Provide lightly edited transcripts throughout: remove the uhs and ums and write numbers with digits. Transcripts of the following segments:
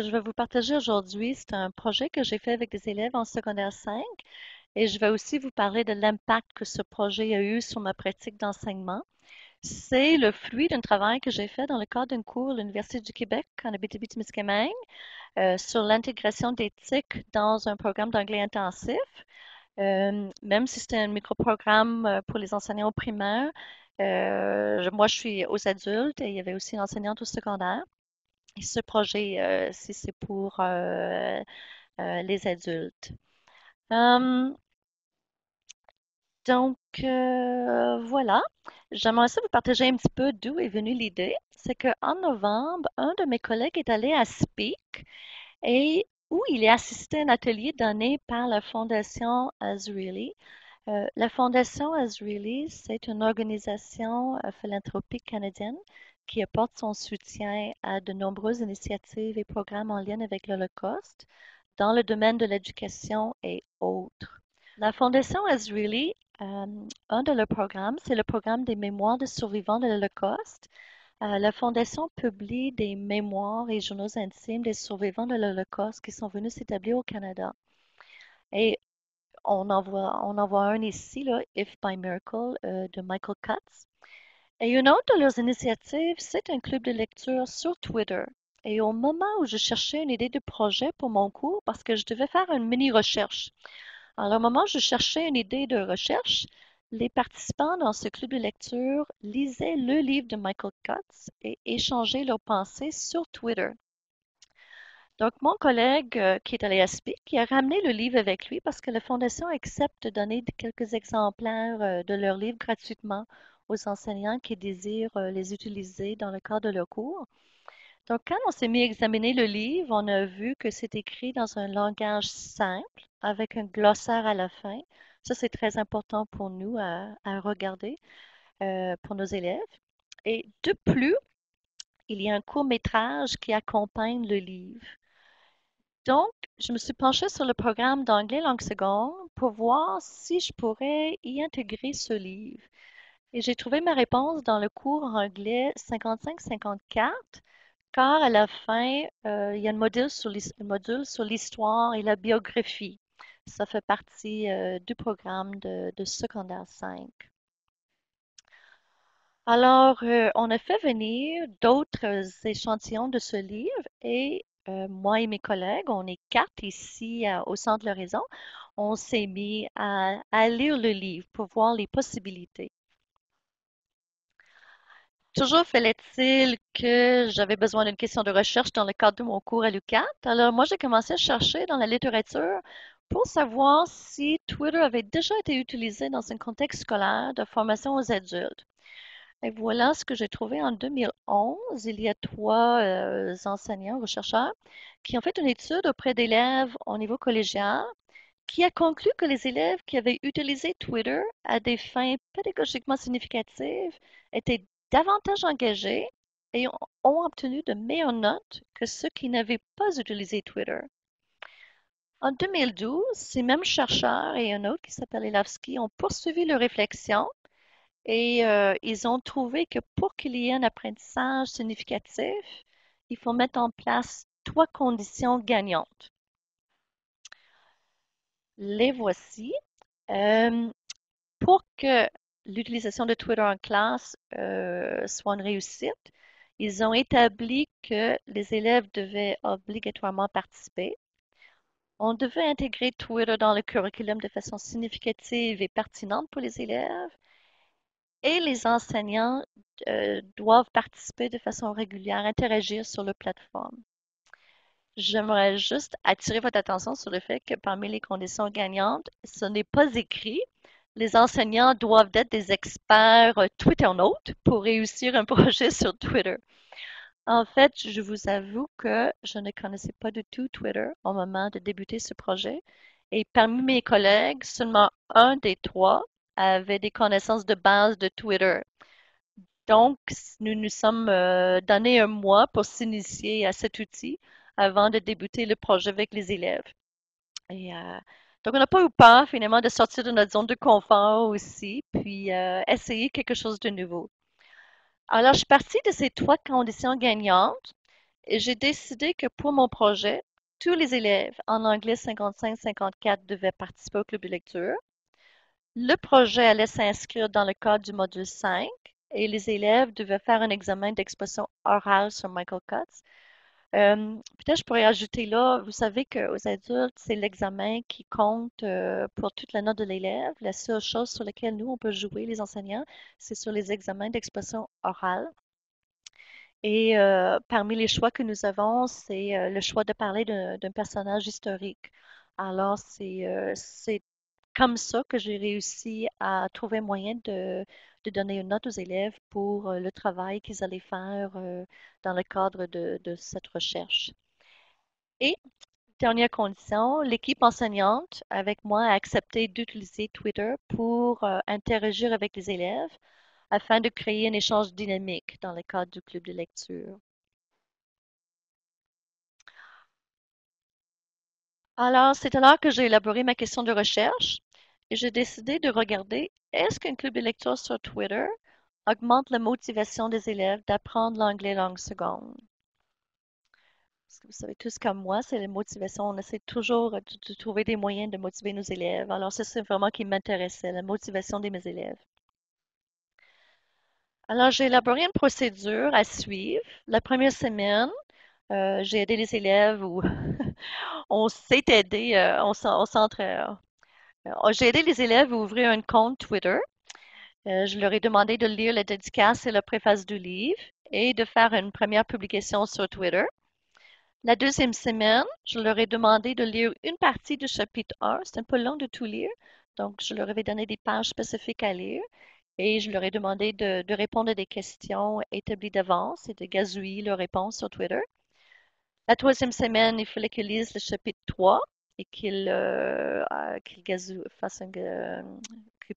que je vais vous partager aujourd'hui, c'est un projet que j'ai fait avec des élèves en secondaire 5 et je vais aussi vous parler de l'impact que ce projet a eu sur ma pratique d'enseignement. C'est le fruit d'un travail que j'ai fait dans le cadre d'un cours à l'Université du Québec en Abitibi-Témiscamingue sur l'intégration d'éthique dans un programme d'anglais intensif. Même si c'était un micro-programme pour les enseignants au primaire, moi je suis aux adultes et il y avait aussi une enseignante au secondaire. Et ce projet, si c'est pour les adultes. Voilà, j'aimerais ça vous partager un petit peu d'où est venue l'idée. C'est qu'en novembre, un de mes collègues est allé à Speak et où il a assisté à un atelier donné par la Fondation Azrieli. La Fondation Azrieli, c'est une organisation philanthropique canadienne qui apporte son soutien à de nombreuses initiatives et programmes en lien avec l'Holocauste dans le domaine de l'éducation et autres. La Fondation Azrieli, un de leurs programmes, c'est le programme des mémoires de survivants de l'Holocauste. La Fondation publie des mémoires et journaux intimes des survivants de l'Holocauste qui sont venus s'établir au Canada. Et on en voit un ici, là, If by Miracle, de Michael Kutz. Et une autre de leurs initiatives, c'est un club de lecture sur Twitter. Et au moment où je cherchais une idée de projet pour mon cours, parce que je devais faire une mini-recherche, alors, au moment où je cherchais une idée de recherche, les participants dans ce club de lecture lisaient le livre de Michael Kutz et échangeaient leurs pensées sur Twitter. Donc, mon collègue qui est allé à Speak, il a ramené le livre avec lui parce que la Fondation accepte de donner quelques exemplaires de leur livre gratuitement aux enseignants qui désirent les utiliser dans le cadre de leur cours. Donc, quand on s'est mis à examiner le livre, on a vu que c'est écrit dans un langage simple, avec un glossaire à la fin. Ça, c'est très important pour nous à regarder pour nos élèves. Et de plus, il y a un court-métrage qui accompagne le livre. Donc, je me suis penchée sur le programme d'anglais langue seconde pour voir si je pourrais y intégrer ce livre. Et j'ai trouvé ma réponse dans le cours en anglais 55-54, car à la fin, il y a un module sur l'histoire et la biographie. Ça fait partie du programme de secondaire 5. Alors, on a fait venir d'autres échantillons de ce livre et moi et mes collègues, on est quatre ici au Centre de l'Horizon, on s'est mis à lire le livre pour voir les possibilités. Toujours fallait-il que j'avais besoin d'une question de recherche dans le cadre de mon cours à l'UQAT. Alors, moi, j'ai commencé à chercher dans la littérature pour savoir si Twitter avait déjà été utilisé dans un contexte scolaire de formation aux adultes. Et voilà ce que j'ai trouvé en 2011. Il y a trois enseignants ou chercheurs qui ont fait une étude auprès d'élèves au niveau collégial qui a conclu que les élèves qui avaient utilisé Twitter à des fins pédagogiquement significatives étaient davantage engagés et ont obtenu de meilleures notes que ceux qui n'avaient pas utilisé Twitter. En 2012, ces mêmes chercheurs et un autre qui s'appelle Elavski ont poursuivi leur réflexion et ils ont trouvé que pour qu'il y ait un apprentissage significatif, il faut mettre en place trois conditions gagnantes. Les voici. Pour que l'utilisation de Twitter en classe soit une réussite, ils ont établi que les élèves devaient obligatoirement participer. On devait intégrer Twitter dans le curriculum de façon significative et pertinente pour les élèves. Et les enseignants doivent participer de façon régulière, interagir sur la plateforme. J'aimerais juste attirer votre attention sur le fait que parmi les conditions gagnantes, ce n'est pas écrit. Les enseignants doivent être des experts twitternautes pour réussir un projet sur Twitter. En fait, je vous avoue que je ne connaissais pas du tout Twitter au moment de débuter ce projet. Et parmi mes collègues, seulement un des trois avait des connaissances de base de Twitter. Donc, nous nous sommes donné un mois pour s'initier à cet outil avant de débuter le projet avec les élèves. Et donc, on n'a pas eu peur, finalement, de sortir de notre zone de confort aussi, puis essayer quelque chose de nouveau. Alors, je suis partie de ces trois conditions gagnantes j'ai décidé que pour mon projet, tous les élèves en anglais 55-54 devaient participer au club de lecture. Le projet allait s'inscrire dans le cadre du module 5 et les élèves devaient faire un examen d'expression orale sur Michael Kutz. Peut-être je pourrais ajouter là, vous savez qu'aux adultes, c'est l'examen qui compte pour toute la note de l'élève. La seule chose sur laquelle nous, on peut jouer, les enseignants, c'est sur les examens d'expression orale. Et parmi les choix que nous avons, c'est le choix de parler d'un personnage historique. Alors, c'est comme ça que j'ai réussi à trouver moyen de donner une note aux élèves pour le travail qu'ils allaient faire dans le cadre de cette recherche. Et, dernière condition, l'équipe enseignante avec moi a accepté d'utiliser Twitter pour interagir avec les élèves afin de créer un échange dynamique dans le cadre du club de lecture. Alors, c'est alors que j'ai élaboré ma question de recherche. Et j'ai décidé de regarder, est-ce qu'un club de lecture sur Twitter augmente la motivation des élèves d'apprendre l'anglais langue seconde? Parce que vous savez tous comme moi, c'est la motivation. On essaie toujours de trouver des moyens de motiver nos élèves. Alors ça, c'est vraiment ce qui m'intéressait, la motivation de mes élèves. Alors, j'ai élaboré une procédure à suivre. La première semaine, j'ai aidé les élèves où on s'est aidé, on s'entraide. J'ai aidé les élèves à ouvrir un compte Twitter. Je leur ai demandé de lire la dédicace et la préface du livre et de faire une première publication sur Twitter. La deuxième semaine, je leur ai demandé de lire une partie du chapitre 1. C'est un peu long de tout lire, donc je leur avais donné des pages spécifiques à lire et je leur ai demandé de répondre à des questions établies d'avance et de gazouiller leurs réponses sur Twitter. La troisième semaine, il fallait qu'ils lisent le chapitre 3. Et qu'il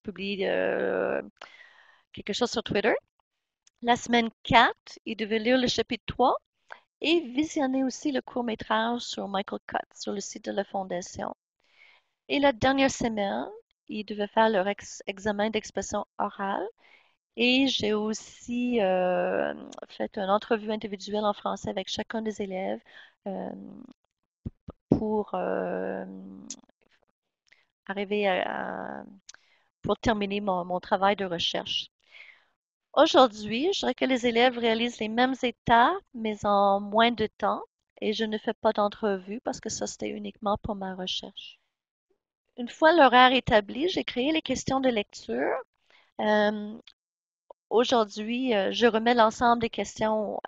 publie quelque chose sur Twitter. La semaine 4, il devait lire le chapitre 3 et visionner aussi le court-métrage sur Michael Kutz, sur le site de la Fondation. Et la dernière semaine, il devait faire leur examen d'expression orale. Et j'ai aussi fait une entrevue individuelle en français avec chacun des élèves pour terminer mon travail de recherche. Aujourd'hui, je dirais que les élèves réalisent les mêmes étapes, mais en moins de temps, et je ne fais pas d'entrevue parce que ça, c'était uniquement pour ma recherche. Une fois l'horaire établi, j'ai créé les questions de lecture. Aujourd'hui, je remets l'ensemble des questions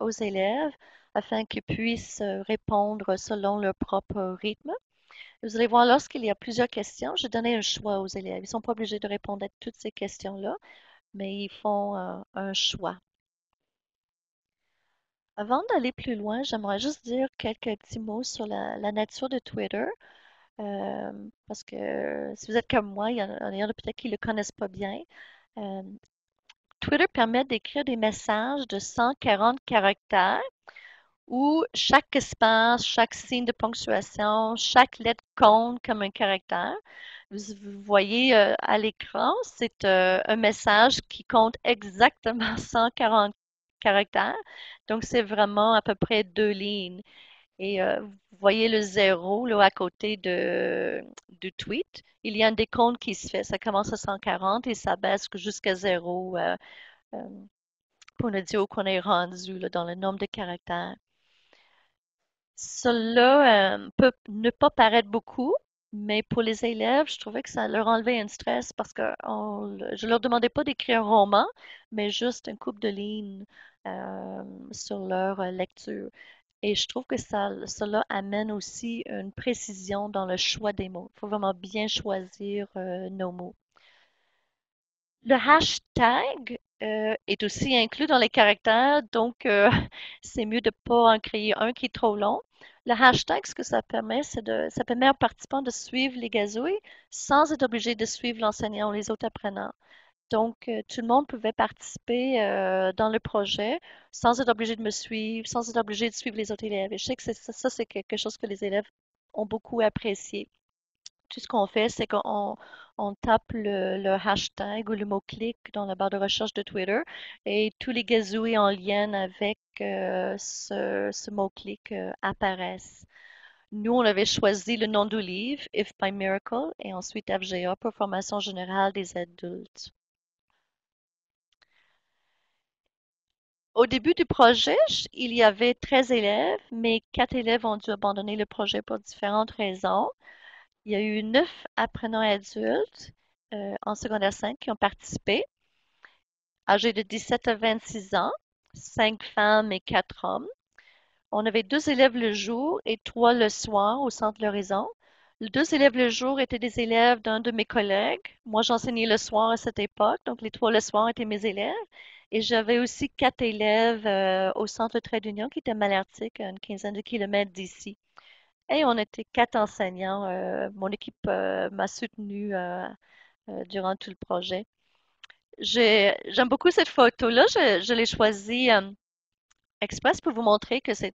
aux élèves, afin qu'ils puissent répondre selon leur propre rythme. Vous allez voir, lorsqu'il y a plusieurs questions, j'ai donné un choix aux élèves. Ils ne sont pas obligés de répondre à toutes ces questions-là, mais ils font un choix. Avant d'aller plus loin, j'aimerais juste dire quelques petits mots sur la nature de Twitter. Parce que si vous êtes comme moi, il y en a peut-être qui ne le connaissent pas bien. Twitter permet d'écrire des messages de 140 caractères où chaque espace, chaque signe de ponctuation, chaque lettre compte comme un caractère. Vous voyez à l'écran, c'est un message qui compte exactement 140 caractères. Donc, c'est vraiment à peu près 2 lignes. Et vous voyez le 0 là, à côté du tweet. Il y a un décompte qui se fait. Ça commence à 140 et ça baisse jusqu'à 0 pour nous dire où qu'on est rendu là, dans le nombre de caractères. Cela peut ne pas paraître beaucoup, mais pour les élèves, je trouvais que ça leur enlevait un stress parce que je ne leur demandais pas d'écrire un roman, mais juste une couple de lignes sur leur lecture. Et je trouve que cela amène aussi une précision dans le choix des mots. Il faut vraiment bien choisir nos mots. Le hashtag est aussi inclus dans les caractères, donc c'est mieux de ne pas en créer un qui est trop long. Le hashtag, ce que ça permet, c'est ça permet aux participants de suivre les gazouilles sans être obligé de suivre l'enseignant ou les autres apprenants. Donc, tout le monde pouvait participer dans le projet sans être obligé de me suivre, sans être obligé de suivre les autres élèves. Et je sais que ça, c'est quelque chose que les élèves ont beaucoup apprécié. tout ce qu'on fait, c'est qu'on tape le hashtag ou le mot-clic dans la barre de recherche de Twitter et tous les gazouilles en lien avec ce mot-clic apparaissent. Nous, on avait choisi le nom du livre, If by Miracle, et ensuite FGA pour formation générale des adultes. Au début du projet, il y avait 13 élèves, mais 4 élèves ont dû abandonner le projet pour différentes raisons. Il y a eu 9 apprenants adultes en secondaire 5 qui ont participé, âgés de 17 à 26 ans, 5 femmes et 4 hommes. On avait 2 élèves le jour et 3 le soir au Centre de l'Horizon. Les 2 élèves le jour étaient des élèves d'un de mes collègues. Moi, j'enseignais le soir à cette époque, donc les 3 le soir étaient mes élèves. Et j'avais aussi 4 élèves au Centre Trait-d'Union qui était malartique, à une quinzaine de kilomètres d'ici. Et on était 4 enseignants. Mon équipe m'a soutenue durant tout le projet. J'aime beaucoup cette photo-là. Je l'ai choisie express pour vous montrer que c'est...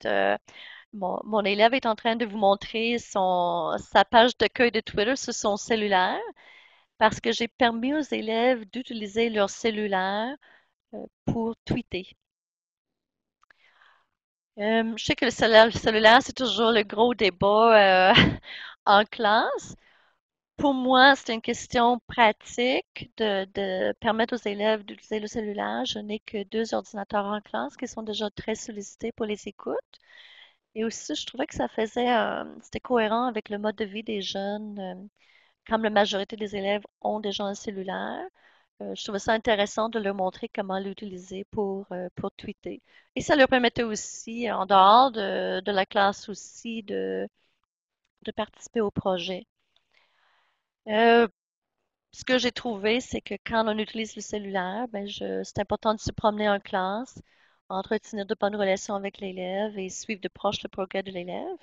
Mon élève est en train de vous montrer sa page d'accueil de Twitter sur son cellulaire parce que j'ai permis aux élèves d'utiliser leur cellulaire pour tweeter. Je sais que le cellulaire, c'est toujours le gros débat en classe. Pour moi, c'est une question pratique de permettre aux élèves d'utiliser le cellulaire. Je n'ai que 2 ordinateurs en classe qui sont déjà très sollicités pour les écoutes. Et aussi, je trouvais que ça faisait, c'était cohérent avec le mode de vie des jeunes, comme la majorité des élèves ont déjà un cellulaire. Je trouvais ça intéressant de leur montrer comment l'utiliser pour tweeter. Et ça leur permettait aussi, en dehors de la classe aussi, de participer au projet. Ce que j'ai trouvé, c'est que quand on utilise le cellulaire, c'est important de se promener en classe, entretenir de bonnes relations avec l'élève et suivre de proche le progrès de l'élève.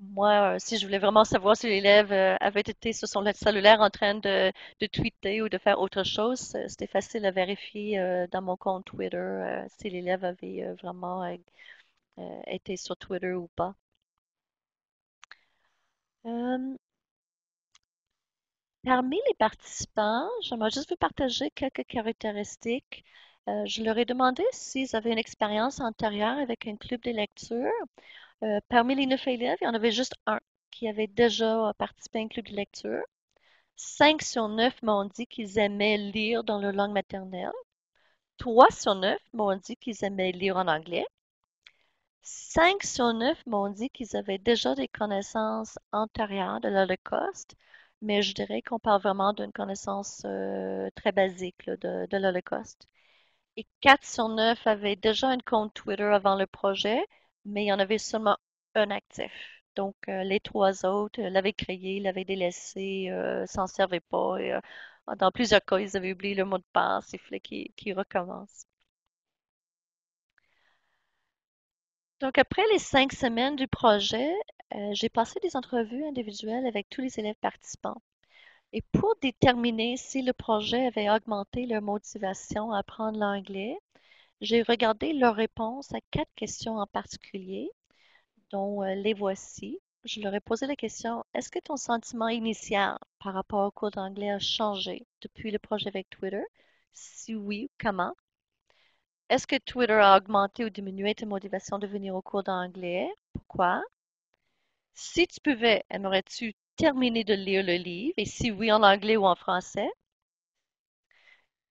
Moi, si je voulais vraiment savoir si l'élève avait été sur son cellulaire en train de tweeter ou de faire autre chose, c'était facile à vérifier dans mon compte Twitter si l'élève avait vraiment été sur Twitter ou pas. Parmi les participants, j'aimerais juste vous partager quelques caractéristiques. Je leur ai demandé s'ils avaient une expérience antérieure avec un club de lecture. Parmi les 9 élèves, il y en avait juste un qui avait déjà participé à un club de lecture. 5 sur 9 m'ont dit qu'ils aimaient lire dans leur langue maternelle. 3 sur 9 m'ont dit qu'ils aimaient lire en anglais. 5 sur 9 m'ont dit qu'ils avaient déjà des connaissances antérieures de l'Holocauste, mais je dirais qu'on parle vraiment d'une connaissance très basique là, de l'Holocauste. Et 4 sur 9 avaient déjà un compte Twitter avant le projet, mais il y en avait seulement un actif. Donc, les 3 autres l'avaient créé, l'avaient délaissé, s'en servaient pas. Et, dans plusieurs cas, ils avaient oublié le mot de passe. Il fallait qu'ils recommencent. Donc, après les 5 semaines du projet, j'ai passé des entrevues individuelles avec tous les élèves participants. Et pour déterminer si le projet avait augmenté leur motivation à apprendre l'anglais, j'ai regardé leurs réponses à 4 questions en particulier, dont les voici. Je leur ai posé la question, est-ce que ton sentiment initial par rapport au cours d'anglais a changé depuis le projet avec Twitter? Si oui, comment? Est-ce que Twitter a augmenté ou diminué ta motivation de venir au cours d'anglais? Pourquoi? Si tu pouvais, aimerais-tu terminer de lire le livre? Et si oui, en anglais ou en français?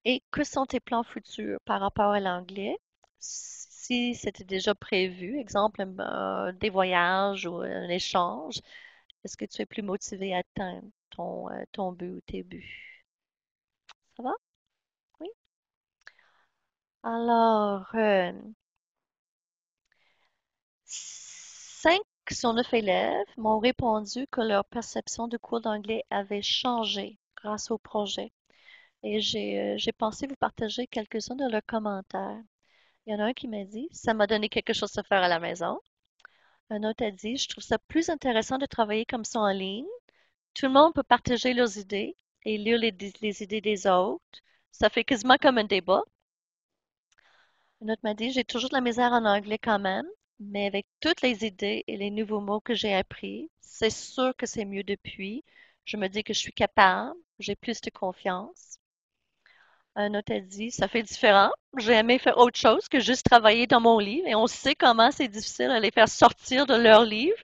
Et que sont tes plans futurs par rapport à l'anglais? Si c'était déjà prévu, exemple des voyages ou un échange, est-ce que tu es plus motivé à atteindre ton but ou tes buts? Ça va? Oui? Alors, 5 sur 9 élèves m'ont répondu que leur perception du cours d'anglais avait changé grâce au projet. Et j'ai pensé vous partager quelques-uns de leurs commentaires. Il y en a un qui m'a dit « Ça m'a donné quelque chose à faire à la maison ». Un autre a dit « Je trouve ça plus intéressant de travailler comme ça en ligne. Tout le monde peut partager leurs idées et lire les idées des autres. Ça fait quasiment comme un débat. » Un autre m'a dit « J'ai toujours de la misère en anglais quand même, mais avec toutes les idées et les nouveaux mots que j'ai appris, c'est sûr que c'est mieux depuis. Je me dis que je suis capable, j'ai plus de confiance. Un autre a dit, ça fait différent. J'ai aimé faire autre chose que juste travailler dans mon livre. Et on sait comment c'est difficile de les faire sortir de leur livre.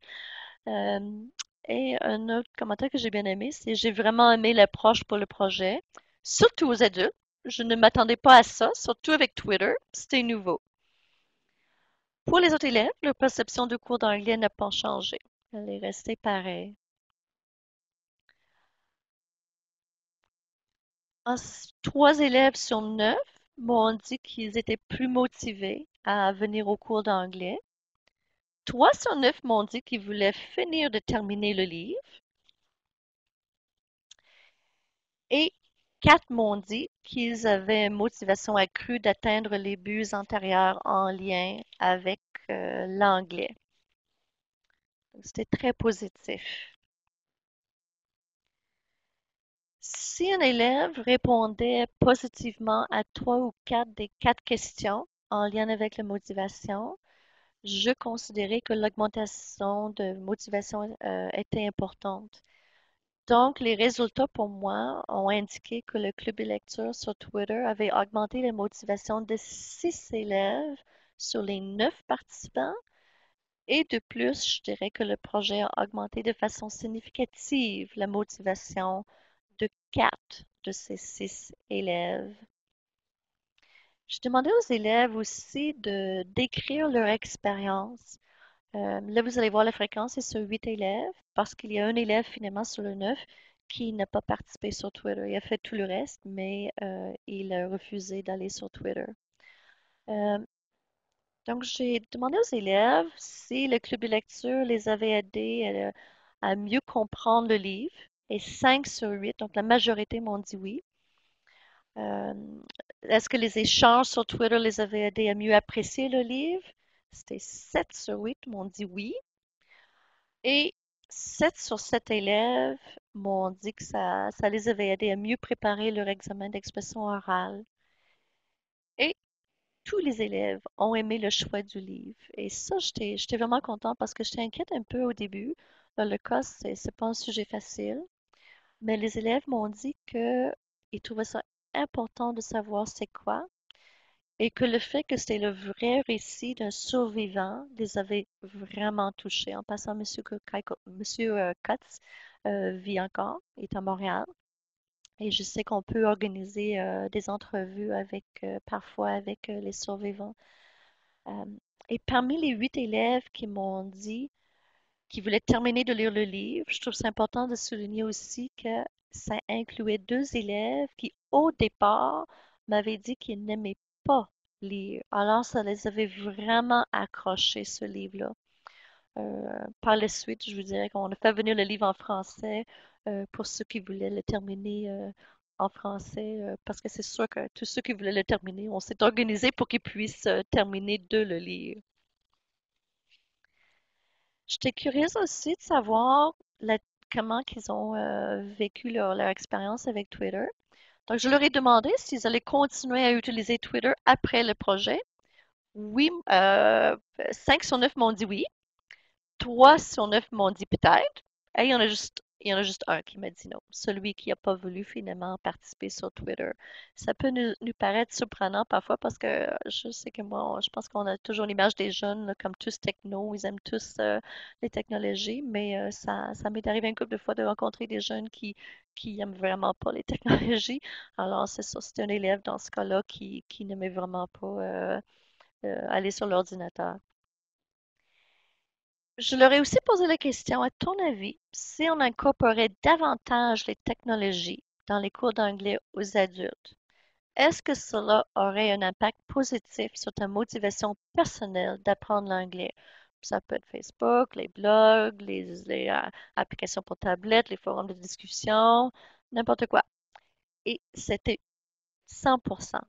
Et un autre commentaire que j'ai bien aimé, c'est j'ai vraiment aimé l'approche pour le projet, surtout aux adultes. Je ne m'attendais pas à ça, surtout avec Twitter. C'était nouveau. Pour les autres élèves, leur perception du cours d'anglais n'a pas changé. Elle est restée pareille. Trois élèves sur 9 m'ont dit qu'ils étaient plus motivés à venir au cours d'anglais. 3 sur 9 m'ont dit qu'ils voulaient finir de terminer le livre. Et 4 m'ont dit qu'ils avaient une motivation accrue d'atteindre les buts antérieurs en lien avec l'anglais. C'était très positif. Si un élève répondait positivement à 3 ou 4 des 4 questions en lien avec la motivation, je considérais que l'augmentation de motivation était importante. Donc, les résultats pour moi ont indiqué que le club de lecture sur Twitter avait augmenté la motivation de 6 élèves sur les 9 participants. Et de plus, je dirais que le projet a augmenté de façon significative la motivation de 4 de ces 6 élèves. Je demandais aux élèves aussi de décrire leur expérience. Là, vous allez voir la fréquence, c'est sur 8 élèves, parce qu'il y a un élève finalement sur le 9 qui n'a pas participé sur Twitter. Il a fait tout le reste, mais il a refusé d'aller sur Twitter. Donc, j'ai demandé aux élèves si le club de lecture les avait aidés à mieux comprendre le livre. Et 5 sur 8, donc la majorité m'ont dit oui. Est-ce que les échanges sur Twitter les avaient aidés à mieux apprécier le livre? C'était 7 sur 8 m'ont dit oui. Et 7 sur 7 élèves m'ont dit que ça les avait aidés à mieux préparer leur examen d'expression orale. Et tous les élèves ont aimé le choix du livre. Et ça, j'étais vraiment contente parce que j'étais inquiète un peu au début. Dans le cas, ce n'est pas un sujet facile. Mais les élèves m'ont dit qu'ils trouvaient ça important de savoir c'est quoi et que le fait que c'était le vrai récit d'un survivant les avait vraiment touchés. En passant, M. Kutz vit encore, il est à Montréal. Et je sais qu'on peut organiser des entrevues avec, parfois avec les survivants. Et parmi les 8 élèves qui m'ont dit qu'ils voulaient terminer de lire le livre, je trouve c'est important de souligner aussi que ça incluait 2 élèves qui, au départ, m'avaient dit qu'ils n'aimaient pas lire. Alors, ça les avait vraiment accrochés, ce livre-là. Par la suite, je vous dirais qu'on a fait venir le livre en français pour ceux qui voulaient le terminer en français, parce que c'est sûr que tous ceux qui voulaient le terminer, on s'est organisé pour qu'ils puissent terminer de le lire. J'étais curieuse aussi de savoir comment ils ont vécu leur expérience avec Twitter. Donc, je leur ai demandé s'ils allaient continuer à utiliser Twitter après le projet. Oui, 5 sur 9 m'ont dit oui. 3 sur 9 m'ont dit peut-être. Et il y en a juste un qui m'a dit non, celui qui n'a pas voulu finalement participer sur Twitter. Ça peut nous paraître surprenant parfois parce que je sais que moi, je pense qu'on a toujours l'image des jeunes là, comme tous techno, ils aiment tous les technologies, mais ça m'est arrivé un couple de fois de rencontrer des jeunes qui n'aiment vraiment pas les technologies. Alors c'est ça, c'était un élève dans ce cas-là qui n'aimait vraiment pas aller sur l'ordinateur. Je leur ai aussi posé la question, à ton avis, si on incorporait davantage les technologies dans les cours d'anglais aux adultes, est-ce que cela aurait un impact positif sur ta motivation personnelle d'apprendre l'anglais? Ça peut être Facebook, les blogs, les applications pour tablettes, les forums de discussion, n'importe quoi. Et c'était 100%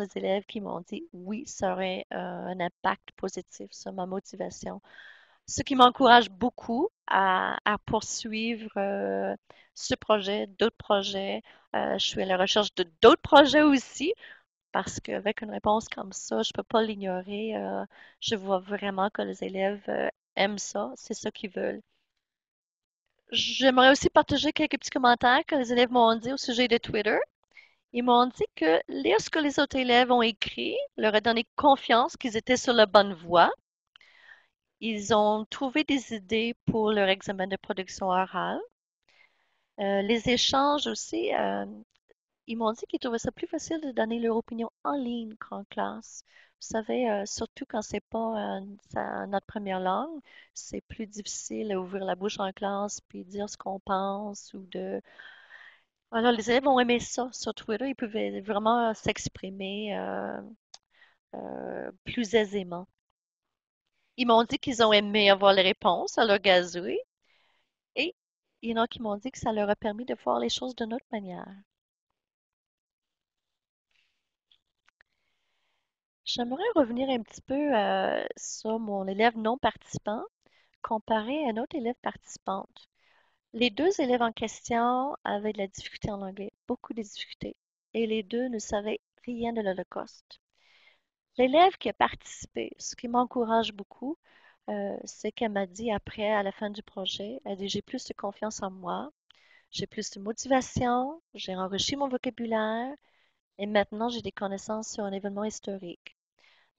des élèves qui m'ont dit oui, ça aurait un impact positif sur ma motivation. Ce qui m'encourage beaucoup à poursuivre ce projet, d'autres projets. Je suis à la recherche de d'autres projets aussi, parce qu'avec une réponse comme ça, je ne peux pas l'ignorer. Je vois vraiment que les élèves aiment ça, c'est ça qu'ils veulent. J'aimerais aussi partager quelques petits commentaires que les élèves m'ont dit au sujet de Twitter. Ils m'ont dit que lire ce que les autres élèves ont écrit leur a donné confiance qu'ils étaient sur la bonne voie. Ils ont trouvé des idées pour leur examen de production orale. Les échanges aussi, ils m'ont dit qu'ils trouvaient ça plus facile de donner leur opinion en ligne qu'en classe. Vous savez, surtout quand c'est pas notre première langue, c'est plus difficile d'ouvrir la bouche en classe puis dire ce qu'on pense ou de... Alors, les élèves ont aimé ça sur Twitter. Ils pouvaient vraiment s'exprimer plus aisément. Ils m'ont dit qu'ils ont aimé avoir les réponses à leur gazouille. Et il y en a qui m'ont dit que ça leur a permis de voir les choses d'une autre manière. J'aimerais revenir un petit peu sur mon élève non participant comparé à un autre élève participante. Les deux élèves en question avaient de la difficulté en anglais, beaucoup de difficultés, et les deux ne savaient rien de l'Holocauste. L'élève qui a participé, ce qui m'encourage beaucoup, c'est qu'elle m'a dit après, à la fin du projet, elle dit « j'ai plus de confiance en moi, j'ai plus de motivation, j'ai enrichi mon vocabulaire, et maintenant j'ai des connaissances sur un événement historique ».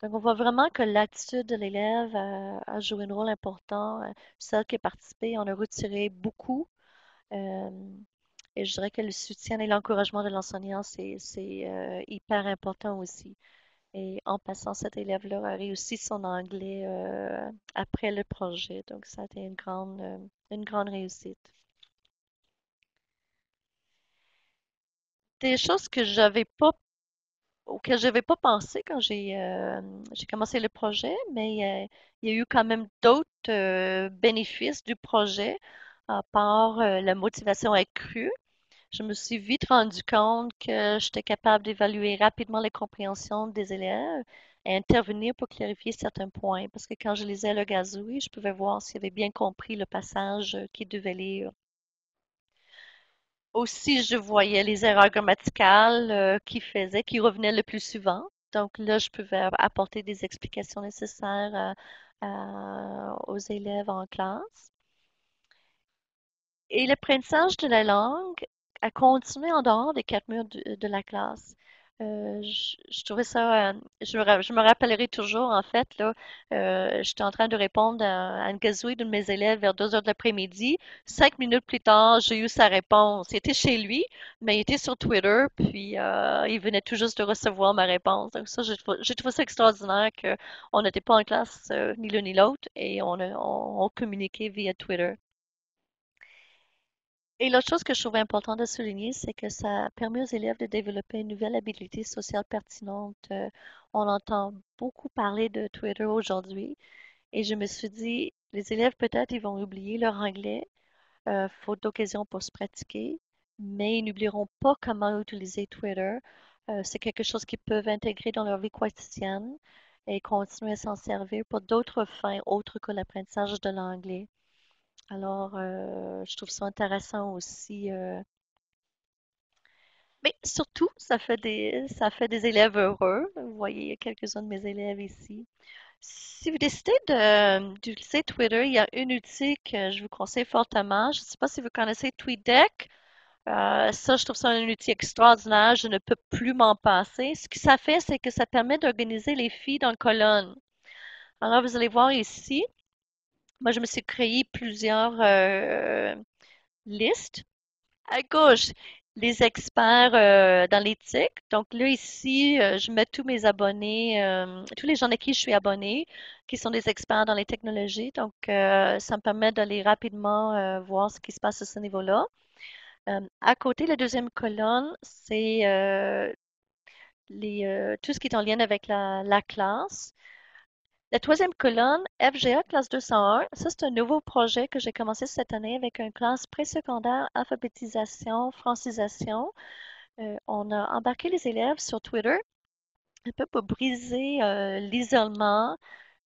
Donc, on voit vraiment que l'attitude de l'élève a joué un rôle important. Celle qui a participé, on a retiré beaucoup. Et je dirais que le soutien et l'encouragement de l'enseignant, c'est hyper important aussi. Et en passant, cet élève-là a réussi son anglais après le projet. Donc, ça a été une grande réussite. Des choses que j'avais pas auquel je n'avais pas pensé quand j'ai commencé le projet, mais il y a eu quand même d'autres bénéfices du projet, à part la motivation accrue. Je me suis vite rendu compte que j'étais capable d'évaluer rapidement les compréhensions des élèves et intervenir pour clarifier certains points, parce que quand je lisais le gazouille, je pouvais voir s'ils avaient bien compris le passage qu'ils devaient lire. Aussi, je voyais les erreurs grammaticales qui revenaient le plus souvent. Donc là, je pouvais apporter des explications nécessaires aux élèves en classe. Et l'apprentissage de la langue a continué en dehors des quatre murs de la classe. Je trouvais ça, je me rappellerai toujours, en fait, là, j'étais en train de répondre à une gazouille de mes élèves vers 2 heures de l'après-midi. 5 minutes plus tard, j'ai eu sa réponse. Il était chez lui, mais il était sur Twitter, puis il venait tout juste de recevoir ma réponse. Donc ça, j'ai trouvé ça extraordinaire qu'on n'était pas en classe ni l'un ni l'autre, et on communiquait via Twitter. Et l'autre chose que je trouve important de souligner, c'est que ça permet aux élèves de développer une nouvelle habileté sociale pertinente. On entend beaucoup parler de Twitter aujourd'hui. Et je me suis dit, les élèves, peut-être, ils vont oublier leur anglais, faute d'occasion pour se pratiquer, mais ils n'oublieront pas comment utiliser Twitter. C'est quelque chose qu'ils peuvent intégrer dans leur vie quotidienne et continuer à s'en servir pour d'autres fins autres que l'apprentissage de l'anglais. Alors, je trouve ça intéressant aussi. Mais surtout, ça fait des élèves heureux. Vous voyez quelques-uns de mes élèves ici. Si vous décidez d'utiliser Twitter, il y a un outil que je vous conseille fortement. Je ne sais pas si vous connaissez TweetDeck. Ça, je trouve ça un outil extraordinaire. Je ne peux plus m'en passer. Ce que ça fait, c'est que ça permet d'organiser les feeds en colonnes. Alors, vous allez voir ici. Moi, je me suis créé plusieurs listes. À gauche, les experts dans l'éthique. Donc là, ici, je mets tous mes abonnés, tous les gens à qui je suis abonnée, qui sont des experts dans les technologies. Donc, ça me permet d'aller rapidement voir ce qui se passe à ce niveau-là. À côté, la deuxième colonne, c'est tout ce qui est en lien avec la classe. La troisième colonne, FGA classe 201, ça c'est un nouveau projet que j'ai commencé cette année avec une classe présecondaire, alphabétisation, francisation. On a embarqué les élèves sur Twitter un peu pour briser l'isolement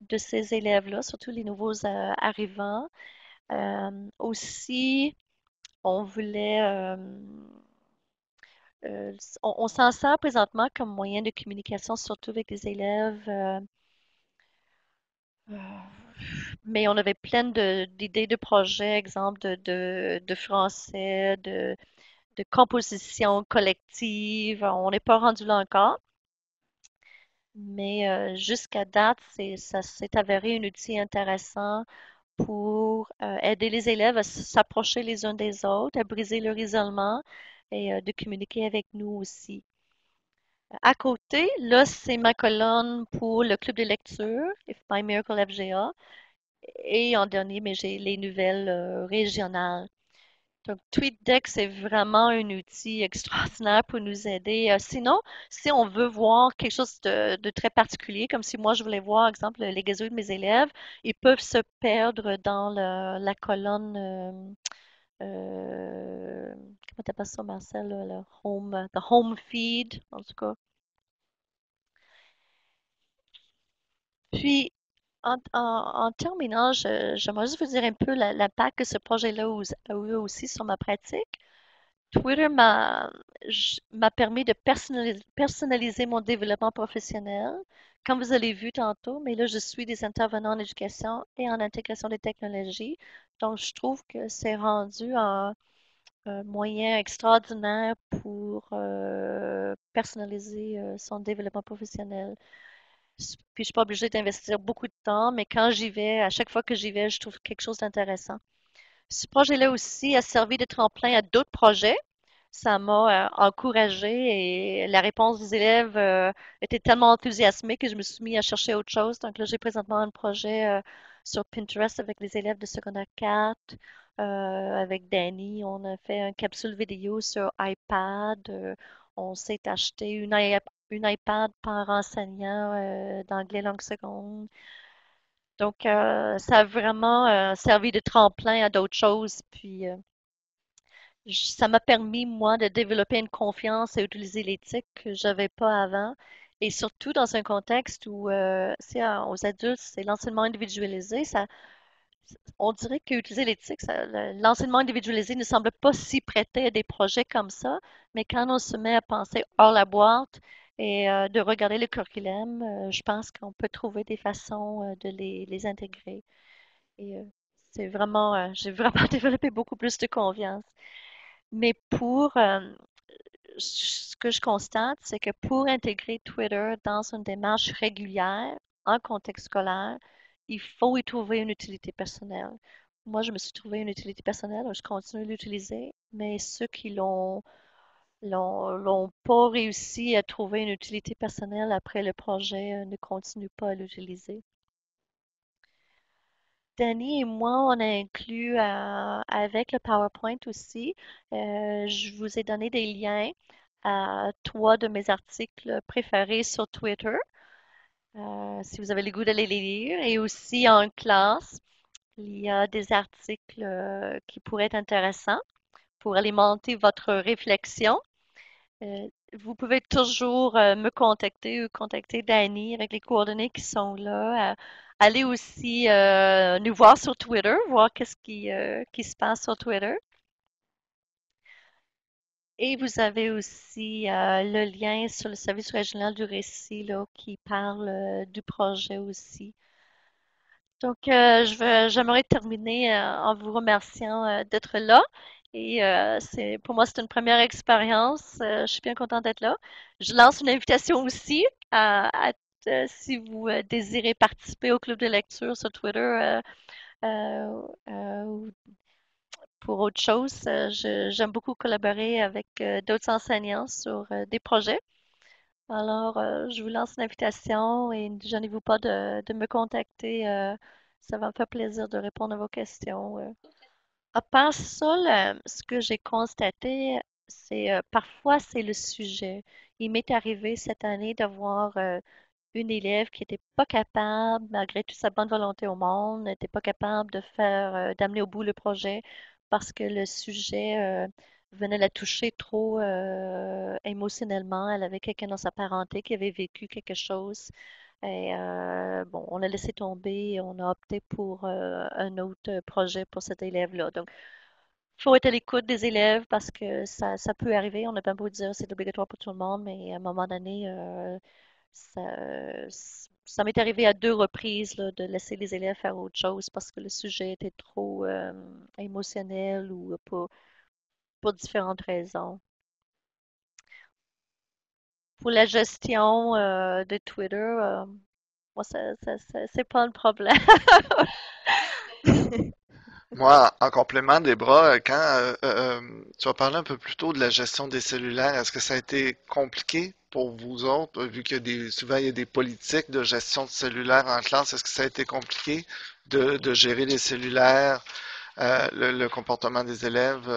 de ces élèves-là, surtout les nouveaux arrivants. Aussi, on voulait... on s'en sert présentement comme moyen de communication, surtout avec les élèves... Mais on avait plein d'idées de projets, exemple de français, de composition collective. On n'est pas rendu là encore. Mais jusqu'à date, ça s'est avéré un outil intéressant pour aider les élèves à s'approcher les uns des autres, à briser leur isolement et de communiquer avec nous aussi. À côté, là, c'est ma colonne pour le club de lecture, If by Miracle FGA, et en dernier, mais j'ai les nouvelles régionales. Donc, TweetDeck, c'est vraiment un outil extraordinaire pour nous aider. Sinon, si on veut voir quelque chose de très particulier, comme si moi, je voulais voir, par exemple, les gazouilles de mes élèves, ils peuvent se perdre dans la colonne... comment t'appelles ça, Marcel, le home feed, en tout cas. Puis, en terminant, j'aimerais juste vous dire un peu l'impact que ce projet-là a eu aussi sur ma pratique. Twitter m'a permis de personnaliser mon développement professionnel. Comme vous avez vu tantôt, mais là, je suis des intervenants en éducation et en intégration des technologies. Donc, je trouve que c'est rendu un moyen extraordinaire pour personnaliser son développement professionnel. Puis, je ne suis pas obligée d'investir beaucoup de temps, mais quand j'y vais, à chaque fois que j'y vais, je trouve quelque chose d'intéressant. Ce projet-là aussi a servi de tremplin à d'autres projets. Ça m'a encouragée et la réponse des élèves était tellement enthousiasmée que je me suis mis à chercher autre chose. Donc là, j'ai présentement un projet sur Pinterest avec les élèves de secondaire 4. Avec Danny, on a fait une capsule vidéo sur iPad. On s'est acheté une iPad par enseignant d'anglais langue seconde. Donc, ça a vraiment servi de tremplin à d'autres choses. Puis, ça m'a permis, moi, de développer une confiance et utiliser l'éthique que je n'avais pas avant. Et surtout dans un contexte où, aux adultes, c'est l'enseignement individualisé. On dirait qu'utiliser l'éthique, l'enseignement individualisé ne semble pas s'y prêter à des projets comme ça. Mais quand on se met à penser hors la boîte et de regarder le curriculum, je pense qu'on peut trouver des façons de les intégrer. Et j'ai vraiment développé beaucoup plus de confiance. Mais ce que je constate, c'est que pour intégrer Twitter dans une démarche régulière, en contexte scolaire, il faut y trouver une utilité personnelle. Moi, je me suis trouvé une utilité personnelle, je continue de l'utiliser, mais ceux qui l'ont pas réussi à trouver une utilité personnelle après le projet ne continuent pas à l'utiliser. Danny et moi, on a inclus avec le PowerPoint aussi. Je vous ai donné des liens à 3 de mes articles préférés sur Twitter, si vous avez le goût d'aller les lire. Et aussi en classe, il y a des articles qui pourraient être intéressants pour alimenter votre réflexion. Vous pouvez toujours me contacter ou contacter Danny avec les coordonnées qui sont là. Allez aussi nous voir sur Twitter, voir qu'est-ce qui se passe sur Twitter. Et vous avez aussi le lien sur le service régional du récit là, qui parle du projet aussi. Donc, j'aimerais terminer en vous remerciant d'être là. Et pour moi, c'est une première expérience. Je suis bien contente d'être là. Je lance une invitation aussi si vous désirez participer au club de lecture sur Twitter ou pour autre chose. J'aime beaucoup collaborer avec d'autres enseignants sur des projets. Alors, je vous lance une invitation et gênez-vous pas de me contacter. Ça va me faire plaisir de répondre à vos questions. À part ça, ce que j'ai constaté, c'est parfois c'est le sujet. Il m'est arrivé cette année d'avoir une élève qui n'était pas capable, malgré toute sa bonne volonté au monde, n'était pas capable de d'amener au bout le projet parce que le sujet venait la toucher trop émotionnellement. Elle avait quelqu'un dans sa parenté qui avait vécu quelque chose. Et bon, on a laissé tomber et on a opté pour un autre projet pour cet élève-là. Donc, il faut être à l'écoute des élèves parce que ça peut arriver. On n'a pas beau dire que c'est obligatoire pour tout le monde, mais à un moment donné, ça m'est arrivé à 2 reprises là, de laisser les élèves faire autre chose parce que le sujet était trop émotionnel ou pour différentes raisons. Pour la gestion de Twitter, moi, c'est pas un problème. Moi, en complément, Débra, quand tu as parlé un peu plus tôt de la gestion des cellulaires, est-ce que ça a été compliqué pour vous autres, vu qu'il y a souvent il y a des politiques de gestion de cellulaires en classe, est-ce que ça a été compliqué de gérer les cellulaires, le comportement des élèves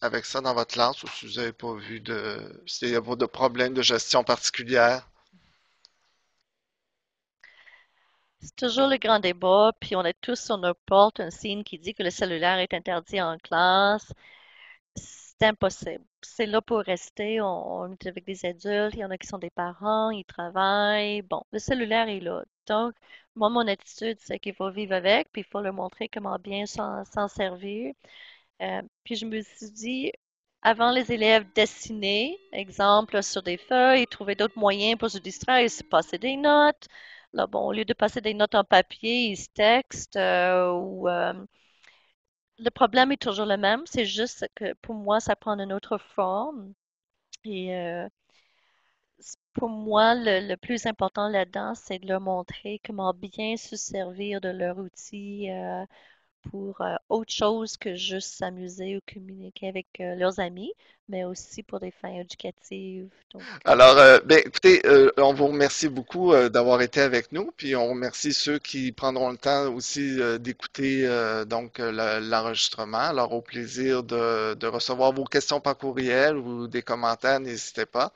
avec ça dans votre classe, ou si vous n'avez pas vu de problèmes de gestion particulière? C'est toujours le grand débat, puis on a tous sur nos portes un signe qui dit que le cellulaire est interdit en classe. C'est impossible. C'est là pour rester. On est avec des adultes, il y en a qui sont des parents, ils travaillent. Bon, le cellulaire est là. Donc, moi, mon attitude, c'est qu'il faut vivre avec, puis il faut leur montrer comment bien s'en servir. Puis je me suis dit, avant, les élèves dessinaient, exemple, sur des feuilles, ils trouvaient d'autres moyens pour se distraire, ils se passaient des notes. Là, bon, au lieu de passer des notes en papier, ils se textent. Le problème est toujours le même. C'est juste que pour moi, ça prend une autre forme. Et pour moi, le plus important là-dedans, c'est de leur montrer comment bien se servir de leur outil pour autre chose que juste s'amuser ou communiquer avec leurs amis, mais aussi pour des fins éducatives. Donc... Alors, écoutez, on vous remercie beaucoup d'avoir été avec nous, puis on remercie ceux qui prendront le temps aussi d'écouter donc l'enregistrement. Alors, au plaisir de recevoir vos questions par courriel ou des commentaires, n'hésitez pas.